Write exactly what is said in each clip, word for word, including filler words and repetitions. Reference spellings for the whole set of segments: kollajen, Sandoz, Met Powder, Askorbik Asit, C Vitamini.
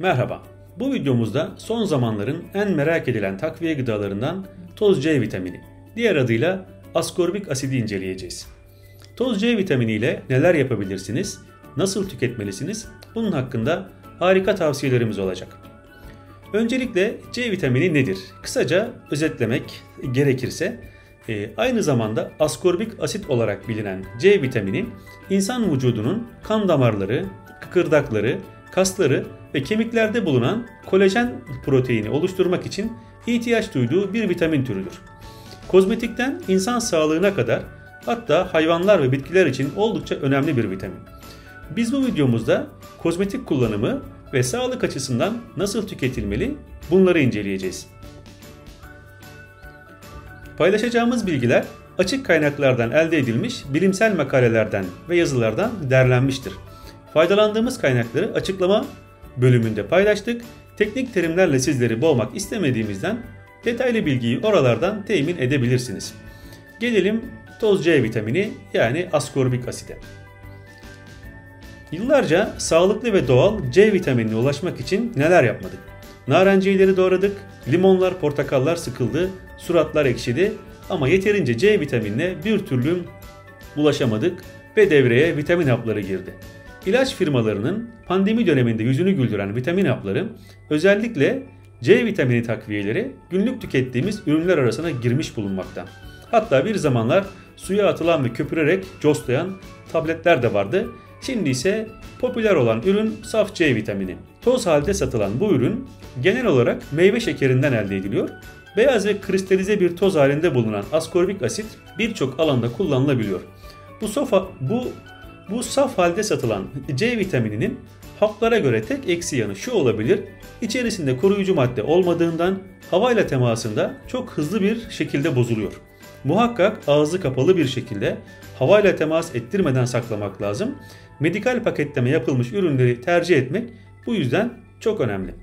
Merhaba, bu videomuzda son zamanların en merak edilen takviye gıdalarından toz C vitamini, diğer adıyla askorbik asidi inceleyeceğiz. Toz C vitamini ile neler yapabilirsiniz, nasıl tüketmelisiniz, bunun hakkında harika tavsiyelerimiz olacak. Öncelikle C vitamini nedir? Kısaca özetlemek gerekirse, aynı zamanda askorbik asit olarak bilinen C vitamini, insan vücudunun kan damarları, kıkırdakları, kasları ve kemiklerde bulunan kolajen proteini oluşturmak için ihtiyaç duyduğu bir vitamin türüdür. Kozmetikten insan sağlığına kadar, hatta hayvanlar ve bitkiler için oldukça önemli bir vitamin. Biz bu videomuzda kozmetik kullanımı ve sağlık açısından nasıl tüketilmeli, bunları inceleyeceğiz. Paylaşacağımız bilgiler açık kaynaklardan elde edilmiş bilimsel makalelerden ve yazılardan derlenmiştir. Faydalandığımız kaynakları açıklama bölümünde paylaştık. Teknik terimlerle sizleri boğmak istemediğimizden detaylı bilgiyi oralardan temin edebilirsiniz. Gelelim toz C vitamini yani askorbik asite. Yıllarca sağlıklı ve doğal C vitaminine ulaşmak için neler yapmadık? Narenciyeleri doğradık, limonlar, portakallar sıkıldı, suratlar ekşidi ama yeterince C vitaminine bir türlü ulaşamadık ve devreye vitamin hapları girdi. İlaç firmalarının pandemi döneminde yüzünü güldüren vitamin hapları, özellikle C vitamini takviyeleri günlük tükettiğimiz ürünler arasına girmiş bulunmakta. Hatta bir zamanlar suya atılan ve köpürerek coslayan tabletler de vardı. Şimdi ise popüler olan ürün saf C vitamini. Toz halde satılan bu ürün genel olarak meyve şekerinden elde ediliyor. Beyaz ve kristalize bir toz halinde bulunan askorbik asit birçok alanda kullanılabiliyor. Bu sofa, bu Bu saf halde satılan C vitamininin haplara göre tek eksi yanı şu olabilir: içerisinde koruyucu madde olmadığından havayla temasında çok hızlı bir şekilde bozuluyor. Muhakkak ağzı kapalı bir şekilde havayla temas ettirmeden saklamak lazım. Medikal paketleme yapılmış ürünleri tercih etmek bu yüzden çok önemli.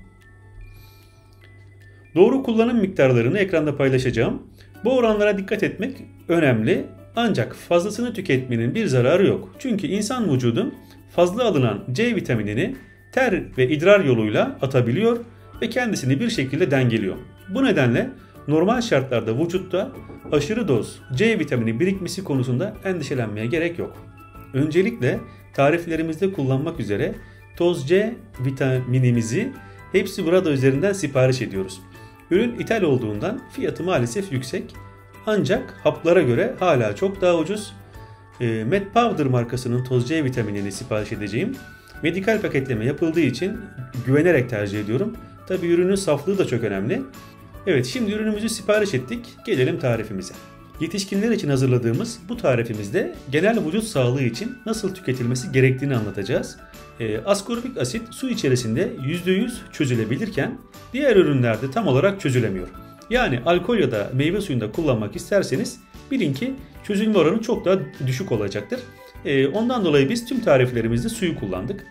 Doğru kullanım miktarlarını ekranda paylaşacağım. Bu oranlara dikkat etmek önemli. Ancak fazlasını tüketmenin bir zararı yok. Çünkü insan vücudu fazla alınan C vitaminini ter ve idrar yoluyla atabiliyor ve kendisini bir şekilde dengeliyor. Bu nedenle normal şartlarda vücutta aşırı doz C vitamini birikmesi konusunda endişelenmeye gerek yok. Öncelikle tariflerimizde kullanmak üzere toz C vitaminimizi Hepsi Burada üzerinden sipariş ediyoruz. Ürün ithal olduğundan fiyatı maalesef yüksek. Ancak haplara göre hala çok daha ucuz. E, Met Powder markasının toz C vitaminini sipariş edeceğim. Medikal paketleme yapıldığı için güvenerek tercih ediyorum. Tabi ürünün saflığı da çok önemli. Evet, şimdi ürünümüzü sipariş ettik. Gelelim tarifimize. Yetişkinler için hazırladığımız bu tarifimizde genel vücut sağlığı için nasıl tüketilmesi gerektiğini anlatacağız. E, askorbik asit su içerisinde yüzde yüz çözülebilirken diğer ürünlerde tam olarak çözülemiyor. Yani alkol ya da meyve suyunda kullanmak isterseniz bilin ki çözülme oranı çok daha düşük olacaktır. Ondan dolayı biz tüm tariflerimizde suyu kullandık.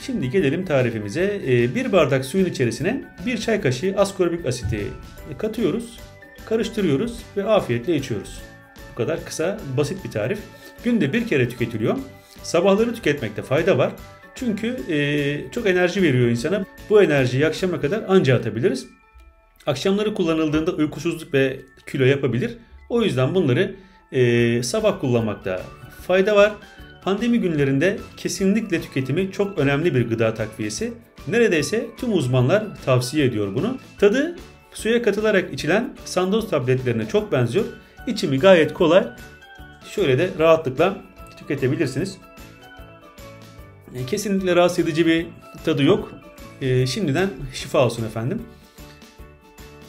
Şimdi gelelim tarifimize. Bir bardak suyun içerisine bir çay kaşığı askorbik asiti katıyoruz, karıştırıyoruz ve afiyetle içiyoruz. Bu kadar kısa, basit bir tarif. Günde bir kere tüketiliyor. Sabahları tüketmekte fayda var. Çünkü e, çok enerji veriyor insana. Bu enerjiyi akşama kadar anca atabiliriz. Akşamları kullanıldığında uykusuzluk ve kilo yapabilir. O yüzden bunları e, sabah kullanmakta fayda var. Pandemi günlerinde kesinlikle tüketimi çok önemli bir gıda takviyesi. Neredeyse tüm uzmanlar tavsiye ediyor bunu. Tadı suya katılarak içilen sandoz tabletlerine çok benziyor. İçimi gayet kolay. Şöyle de rahatlıkla tüketebilirsiniz. Kesinlikle rahatsız edici bir tadı yok. Ee, şimdiden şifa olsun efendim.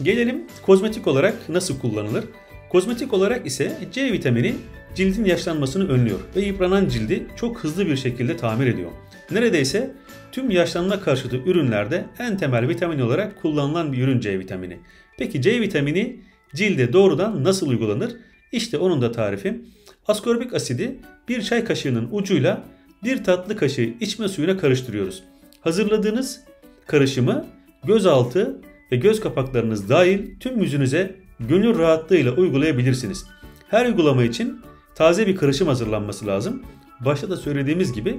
Gelelim kozmetik olarak nasıl kullanılır? Kozmetik olarak ise C vitamini cildin yaşlanmasını önlüyor ve yıpranan cildi çok hızlı bir şekilde tamir ediyor. Neredeyse tüm yaşlanma karşıtı ürünlerde en temel vitamin olarak kullanılan bir ürün C vitamini. Peki C vitamini cilde doğrudan nasıl uygulanır? İşte onun da tarifi. Askorbik asidi bir çay kaşığının ucuyla bir tatlı kaşığı içme suyuna karıştırıyoruz. Hazırladığınız karışımı gözaltı ve göz kapaklarınız dahil tüm yüzünüze gönül rahatlığıyla uygulayabilirsiniz. Her uygulama için taze bir karışım hazırlanması lazım. Başta da söylediğimiz gibi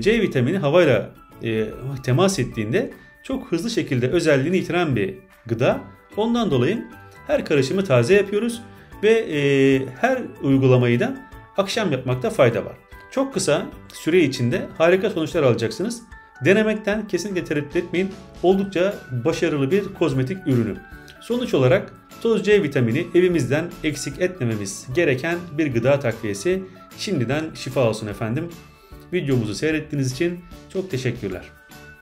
C vitamini havayla e, temas ettiğinde çok hızlı şekilde özelliğini yitiren bir gıda. Ondan dolayı her karışımı taze yapıyoruz ve e, her uygulamayı da akşam yapmakta fayda var. Çok kısa süre içinde harika sonuçlar alacaksınız. Denemekten kesinlikle tereddüt etmeyin. Oldukça başarılı bir kozmetik ürünü. Sonuç olarak toz C vitamini evimizden eksik etmememiz gereken bir gıda takviyesi. Şimdiden şifa olsun efendim. Videomuzu seyrettiğiniz için çok teşekkürler.